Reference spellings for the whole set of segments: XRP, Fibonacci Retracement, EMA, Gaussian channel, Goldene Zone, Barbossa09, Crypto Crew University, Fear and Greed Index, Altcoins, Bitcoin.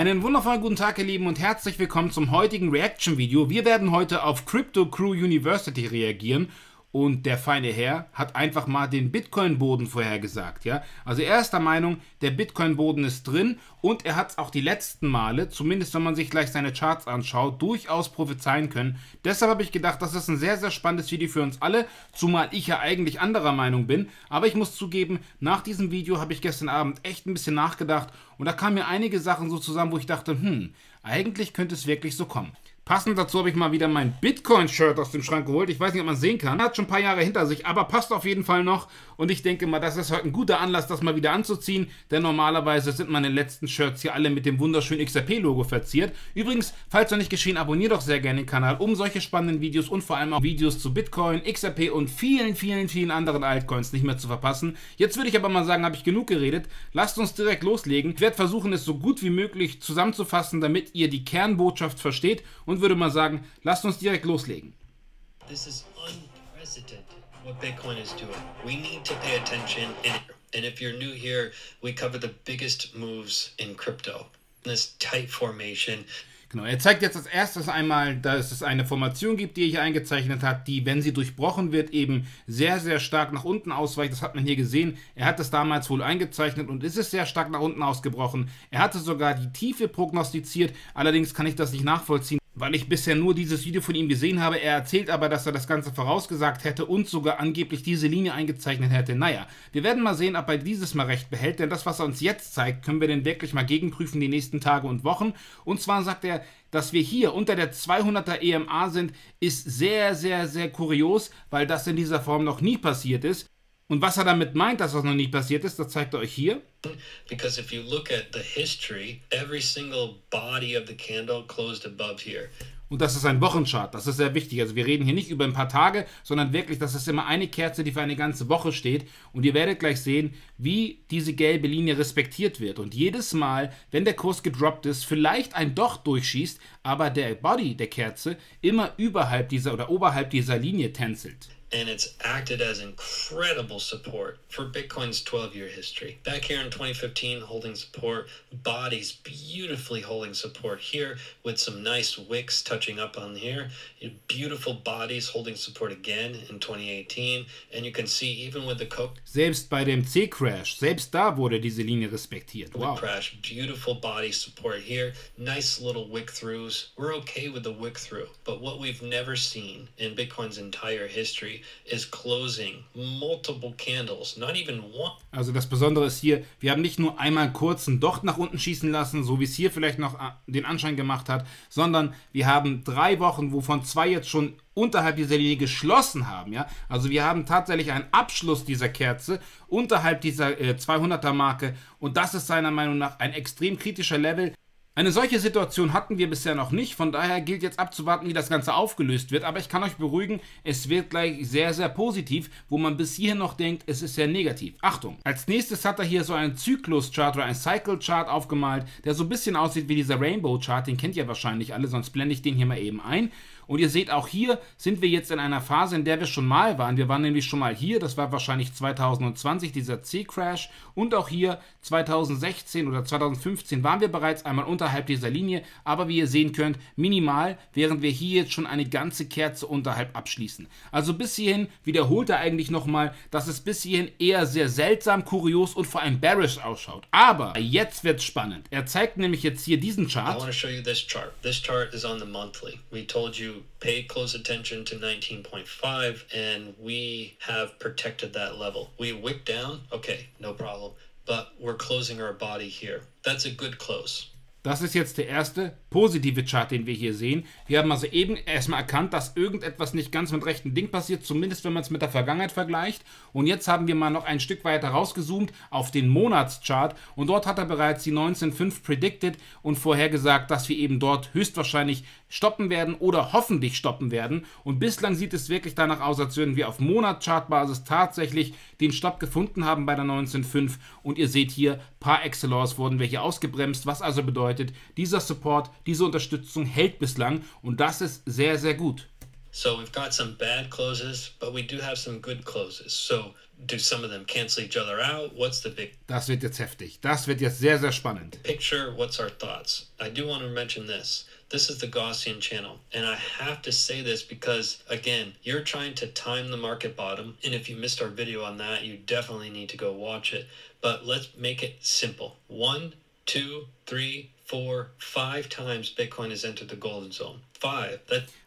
Einen wundervollen guten Tag, ihr Lieben, und herzlich willkommen zum heutigen Reaction-Video. Wir werden heute auf Crypto Crew University reagieren und der feine Herr hat einfach mal den Bitcoin-Boden vorhergesagt, ja? Also er ist der Meinung, der Bitcoin-Boden ist drin und er hat es auch die letzten Male, zumindest wenn man sich gleich seine Charts anschaut, durchaus prophezeien können. Deshalb habe ich gedacht, das ist ein sehr, sehr spannendes Video für uns alle, zumal ich ja eigentlich anderer Meinung bin. Aber ich muss zugeben, nach diesem Video habe ich gestern Abend echt ein bisschen nachgedacht und da kamen mir einige Sachen so zusammen, wo ich dachte, eigentlich könnte es wirklich so kommen. Passend dazu habe ich mal wieder mein Bitcoin-Shirt aus dem Schrank geholt. Ich weiß nicht, ob man es sehen kann. Hat schon ein paar Jahre hinter sich, aber passt auf jeden Fall noch. Und ich denke mal, das ist heute ein guter Anlass, das mal wieder anzuziehen. Denn normalerweise sind meine letzten Shirts hier alle mit dem wunderschönen XRP-Logo verziert. Übrigens, falls noch nicht geschehen, abonniert doch sehr gerne den Kanal, um solche spannenden Videos und vor allem auch Videos zu Bitcoin, XRP und vielen anderen Altcoins nicht mehr zu verpassen. Jetzt würde ich aber mal sagen, habe ich genug geredet. Lasst uns direkt loslegen. Ich werde versuchen, es so gut wie möglich zusammenzufassen, damit ihr die Kernbotschaft versteht. Und würde mal sagen, lasst uns direkt loslegen. This is unprecedented what Bitcoin is doing. We need to pay attention and if you're new here, we cover the biggest moves in crypto. This tight formation. Genau, er zeigt jetzt als erstes einmal, dass es eine Formation gibt, die er hier eingezeichnet hat, die, wenn sie durchbrochen wird, eben sehr, sehr stark nach unten ausweicht. Das hat man hier gesehen. Er hat das damals wohl eingezeichnet und ist es sehr stark nach unten ausgebrochen. Er hatte sogar die Tiefe prognostiziert. Allerdings kann ich das nicht nachvollziehen, weil ich bisher nur dieses Video von ihm gesehen habe. Er erzählt aber, dass er das Ganze vorausgesagt hätte und sogar angeblich diese Linie eingezeichnet hätte. Naja, wir werden mal sehen, ob er dieses Mal recht behält, denn das, was er uns jetzt zeigt, können wir denn wirklich mal gegenprüfen die nächsten Tage und Wochen. Und zwar sagt er, dass wir hier unter der 200er EMA sind, ist sehr, sehr, sehr kurios, weil das in dieser Form noch nie passiert ist. Und was er damit meint, dass das noch nie passiert ist, das zeigt er euch hier. Because if you look at the history, every single body of the candle closed above here. Und das ist ein Wochenchart, das ist sehr wichtig. Also wir reden hier nicht über ein paar Tage, sondern wirklich, das ist immer eine Kerze, die für eine ganze Woche steht. Und ihr werdet gleich sehen, wie diese gelbe Linie respektiert wird. Und jedes Mal, wenn der Kurs gedroppt ist, vielleicht ein Doch durchschießt, aber der Body der Kerze immer überhalb dieser oder oberhalb dieser Linie tänzelt. And it's acted as incredible support for Bitcoin's 12-year history. Back here in 2015, holding support, bodies beautifully holding support here with some nice wicks touching up on here. Beautiful bodies holding support again in 2018. And you can see even with the Selbst bei dem C-Crash, selbst da wurde diese Linie respektiert. Wow. Crash, beautiful body support here. Nice little wick-throughs. We're okay with the wick-through. But what we've never seen in Bitcoin's entire history is closing multiple candles, not even one. Also das Besondere ist hier, wir haben nicht nur einmal kurzen Docht nach unten schießen lassen, so wie es hier vielleicht noch den Anschein gemacht hat, sondern wir haben 3 Wochen, wovon 2 jetzt schon unterhalb dieser Linie geschlossen haben, ja. Also wir haben tatsächlich einen Abschluss dieser Kerze unterhalb dieser 200er Marke und das ist seiner Meinung nach ein extrem kritischer Level. Eine solche Situation hatten wir bisher noch nicht, von daher gilt jetzt abzuwarten, wie das Ganze aufgelöst wird. Aber ich kann euch beruhigen, es wird gleich sehr, sehr positiv, wo man bis hierhin noch denkt, es ist sehr negativ. Achtung! Als nächstes hat er hier so einen Zyklus-Chart oder einen Cycle-Chart aufgemalt, der so ein bisschen aussieht wie dieser Rainbow-Chart, den kennt ihr wahrscheinlich alle, sonst blende ich den hier mal eben ein. Und ihr seht, auch hier sind wir jetzt in einer Phase, in der wir schon mal waren. Wir waren nämlich schon mal hier, das war wahrscheinlich 2020, dieser C-Crash. Und auch hier 2016 oder 2015 waren wir bereits einmal unterhalb dieser Linie. Aber wie ihr sehen könnt, minimal, während wir hier jetzt schon eine ganze Kerze unterhalb abschließen. Also bis hierhin wiederholt er eigentlich nochmal, dass es bis hierhin eher sehr seltsam, kurios und vor allem bearish ausschaut. Aber jetzt wird's spannend. Er zeigt nämlich jetzt hier diesen Chart. I want to show you this chart. This chart is on the monthly. We told you pay close attention to 19.5 and we have protected that level. We wick down, okay, no problem, but we're closing our body here. That's a good close. Das ist jetzt der erste positive Chart, den wir hier sehen. Wir haben also eben erstmal erkannt, dass irgendetwas nicht ganz mit rechten Ding passiert, zumindest wenn man es mit der Vergangenheit vergleicht. Und jetzt haben wir mal noch ein Stück weiter rausgezoomt auf den Monatschart. Und dort hat er bereits die 19.5 predicted und vorhergesagt, dass wir eben dort höchstwahrscheinlich stoppen werden oder hoffentlich stoppen werden. Und bislang sieht es wirklich danach aus, als würden wir auf Monatschartbasis tatsächlich den Stopp gefunden haben bei der 19.5. Und ihr seht hier, par excellence wurden wir hier ausgebremst, was also bedeutet, dieser Support, diese Unterstützung hält bislang und das ist sehr, sehr gut. So we've got some bad closes, but we do have some good closes. So do some of them cancel each other out? What's the big... Das wird jetzt heftig. Das wird jetzt sehr, sehr spannend. Picture, what's our thoughts? I do want to mention this. This is the Gaussian channel. And I have to say this because, again, you're trying to time the market bottom. And if you missed our video on that, you definitely need to go watch it. But let's make it simple. 1, 2, 3, 4, 5 times Bitcoin has entered the Golden Zone. 5.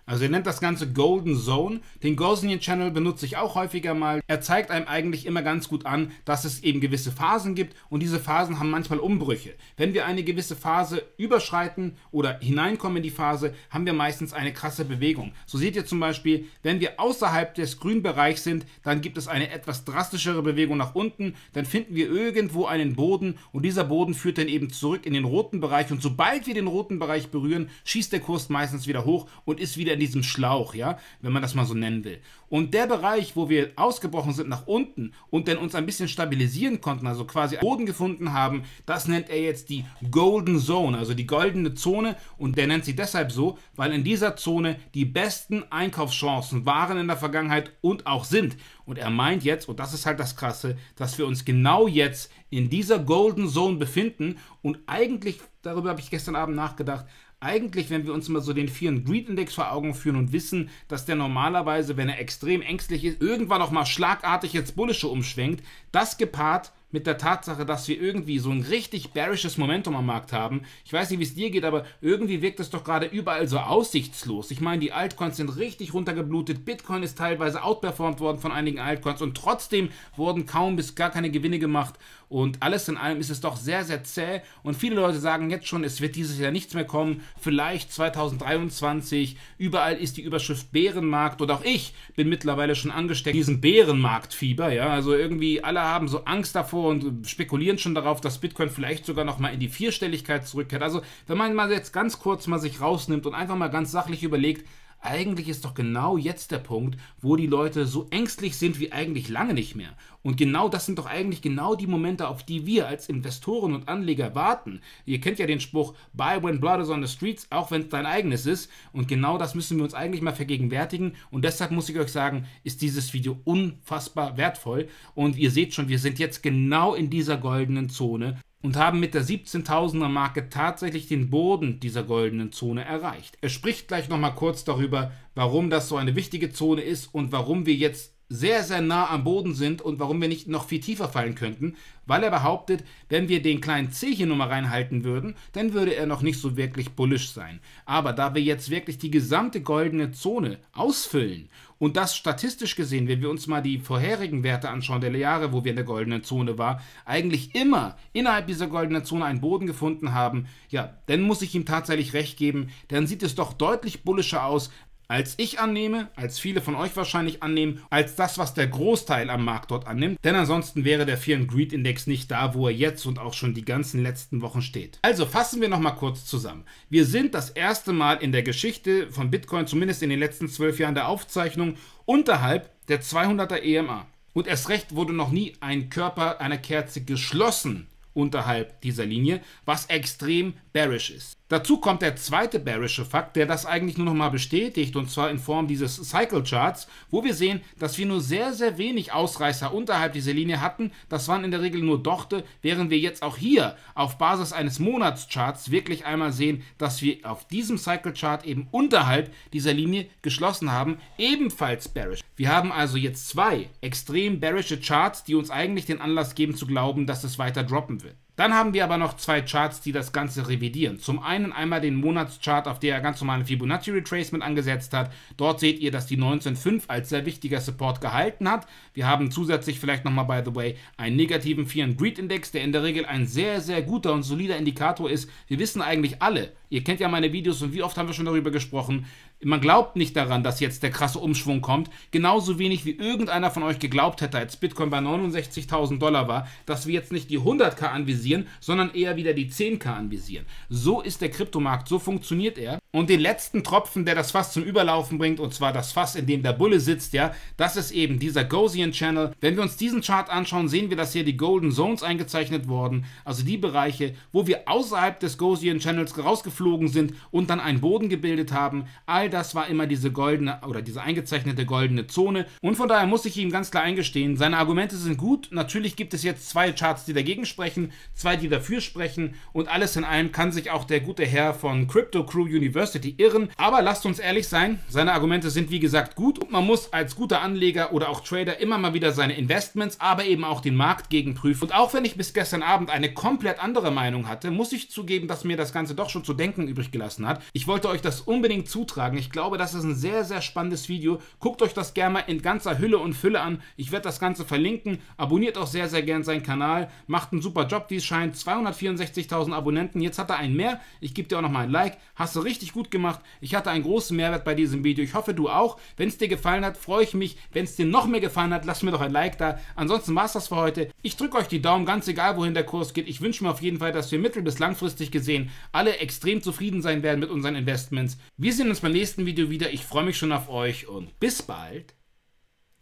Also ihr nennt das Ganze Golden Zone. Den Gaussian Channel benutze ich auch häufiger mal. Er zeigt einem eigentlich immer ganz gut an, dass es eben gewisse Phasen gibt und diese Phasen haben manchmal Umbrüche. Wenn wir eine gewisse Phase überschreiten oder hineinkommen in die Phase, haben wir meistens eine krasse Bewegung. So seht ihr zum Beispiel, wenn wir außerhalb des grünen Bereichs sind, dann gibt es eine etwas drastischere Bewegung nach unten, dann finden wir irgendwo einen Boden und dieser Boden führt dann eben zurück in den roten Bereich und sobald wir den roten Bereich berühren, schießt der Kurs meistens wieder hoch und ist wieder in diesem Schlauch, ja, wenn man das mal so nennen will. Und der Bereich, wo wir ausgebrochen sind nach unten und dann uns ein bisschen stabilisieren konnten, also quasi einen Boden gefunden haben, das nennt er jetzt die Golden Zone, also die goldene Zone und der nennt sie deshalb so, weil in dieser Zone die besten Einkaufschancen waren in der Vergangenheit und auch sind. Und er meint jetzt, und das ist halt das Krasse, dass wir uns genau jetzt in dieser Golden Zone befinden und eigentlich, darüber habe ich gestern Abend nachgedacht, eigentlich, wenn wir uns mal so den Fear and Greed Index vor Augen führen und wissen, dass der normalerweise, wenn er extrem ängstlich ist, irgendwann auch mal schlagartig ins Bullische umschwenkt, das gepaart mit der Tatsache, dass wir irgendwie so ein richtig bearisches Momentum am Markt haben. Ich weiß nicht, wie es dir geht, aber irgendwie wirkt es doch gerade überall so aussichtslos. Ich meine, die Altcoins sind richtig runtergeblutet, Bitcoin ist teilweise outperformt worden von einigen Altcoins und trotzdem wurden kaum bis gar keine Gewinne gemacht und alles in allem ist es doch sehr, sehr zäh und viele Leute sagen jetzt schon, es wird dieses Jahr nichts mehr kommen, vielleicht 2023, überall ist die Überschrift Bärenmarkt und auch ich bin mittlerweile schon angesteckt in diesem Bärenmarktfieber, ja, also irgendwie alle haben so Angst davor und spekulieren schon darauf, dass Bitcoin vielleicht sogar nochmal in die Vierstelligkeit zurückkehrt. Also wenn man mal jetzt ganz kurz mal sich rausnimmt und einfach mal ganz sachlich überlegt, eigentlich ist doch genau jetzt der Punkt, wo die Leute so ängstlich sind wie eigentlich lange nicht mehr. Und genau das sind doch eigentlich genau die Momente, auf die wir als Investoren und Anleger warten. Ihr kennt ja den Spruch, buy when blood is on the streets, auch wenn es dein eigenes ist. Und genau das müssen wir uns eigentlich mal vergegenwärtigen. Und deshalb muss ich euch sagen, ist dieses Video unfassbar wertvoll. Und ihr seht schon, wir sind jetzt genau in dieser goldenen Zone und haben mit der 17.000er Marke tatsächlich den Boden dieser goldenen Zone erreicht. Er spricht gleich nochmal kurz darüber, warum das so eine wichtige Zone ist und warum wir jetzt sehr, sehr nah am Boden sind und warum wir nicht noch viel tiefer fallen könnten, weil er behauptet, wenn wir den kleinen C hier nur mal reinhalten würden, dann würde er noch nicht so wirklich bullisch sein. Aber da wir jetzt wirklich die gesamte goldene Zone ausfüllen und das statistisch gesehen, wenn wir uns mal die vorherigen Werte anschauen, der Jahre, wo wir in der goldenen Zone waren, eigentlich immer innerhalb dieser goldenen Zone einen Boden gefunden haben, ja, dann muss ich ihm tatsächlich recht geben, dann sieht es doch deutlich bullischer aus, als ich annehme, als viele von euch wahrscheinlich annehmen, als das, was der Großteil am Markt dort annimmt. Denn ansonsten wäre der Fear and Greed Index nicht da, wo er jetzt und auch schon die ganzen letzten Wochen steht. Also fassen wir nochmal kurz zusammen. Wir sind das erste Mal in der Geschichte von Bitcoin, zumindest in den letzten 12 Jahren der Aufzeichnung, unterhalb der 200er EMA. Und erst recht wurde noch nie ein Körper einer Kerze geschlossen unterhalb dieser Linie, was extrem bearish ist. Dazu kommt der zweite bearische Fakt, der das eigentlich nur nochmal bestätigt, und zwar in Form dieses Cycle Charts, wo wir sehen, dass wir nur sehr, sehr wenig Ausreißer unterhalb dieser Linie hatten. Das waren in der Regel nur Dochte, während wir jetzt auch hier auf Basis eines Monatscharts wirklich einmal sehen, dass wir auf diesem Cycle Chart eben unterhalb dieser Linie geschlossen haben, ebenfalls bearish. Wir haben also jetzt zwei extrem bearische Charts, die uns eigentlich den Anlass geben zu glauben, dass es weiter droppen wird. Dann haben wir aber noch zwei Charts, die das Ganze revidieren. Zum einen einmal den Monatschart, auf der er ganz normalen Fibonacci Retracement angesetzt hat. Dort seht ihr, dass die 19.5 als sehr wichtiger Support gehalten hat. Wir haben zusätzlich vielleicht nochmal, by the way, einen negativen Fear and Greed Index, der in der Regel ein sehr, sehr guter und solider Indikator ist. Wir wissen eigentlich alle, ihr kennt ja meine Videos und wie oft haben wir schon darüber gesprochen, man glaubt nicht daran, dass jetzt der krasse Umschwung kommt. Genauso wenig wie irgendeiner von euch geglaubt hätte, als Bitcoin bei 69.000 Dollar war, dass wir jetzt nicht die 100.000 anvisieren, sondern eher wieder die 10.000 anvisieren. So ist der Kryptomarkt, so funktioniert er. Und den letzten Tropfen, der das Fass zum Überlaufen bringt, und zwar das Fass, in dem der Bulle sitzt, ja, das ist eben dieser Gaussian Channel. Wenn wir uns diesen Chart anschauen, sehen wir, dass hier die Golden Zones eingezeichnet wurden, also die Bereiche, wo wir außerhalb des Gaussian Channels rausgeflogen sind und dann einen Boden gebildet haben. All das war immer diese goldene oder diese eingezeichnete goldene Zone. Und von daher muss ich ihm ganz klar eingestehen, seine Argumente sind gut. Natürlich gibt es jetzt zwei Charts, die dagegen sprechen, zwei, die dafür sprechen. Und alles in allem kann sich auch der gute Herr von Crypto Crew University irren. Aber lasst uns ehrlich sein, seine Argumente sind wie gesagt gut. Und man muss als guter Anleger oder auch Trader immer mal wieder seine Investments, aber eben auch den Markt gegenprüfen. Und auch wenn ich bis gestern Abend eine komplett andere Meinung hatte, muss ich zugeben, dass mir das Ganze doch schon zu denken übrig gelassen hat. Ich wollte euch das unbedingt zutragen. Ich glaube, das ist ein sehr, sehr spannendes Video. Guckt euch das gerne mal in ganzer Hülle und Fülle an. Ich werde das Ganze verlinken. Abonniert auch sehr, sehr gern seinen Kanal. Macht einen super Job, wie es scheint. 264.000 Abonnenten. Jetzt hat er einen mehr. Ich gebe dir auch nochmal ein Like. Hast du richtig gut gemacht. Ich hatte einen großen Mehrwert bei diesem Video. Ich hoffe, du auch. Wenn es dir gefallen hat, freue ich mich. Wenn es dir noch mehr gefallen hat, lass mir doch ein Like da. Ansonsten war es das für heute. Ich drücke euch die Daumen, ganz egal, wohin der Kurs geht. Ich wünsche mir auf jeden Fall, dass wir mittel- bis langfristig gesehen alle extrem zufrieden sein werden mit unseren Investments. Wir sehen uns beim nächsten Video wieder. Ich freue mich schon auf euch und bis bald.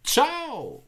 Ciao!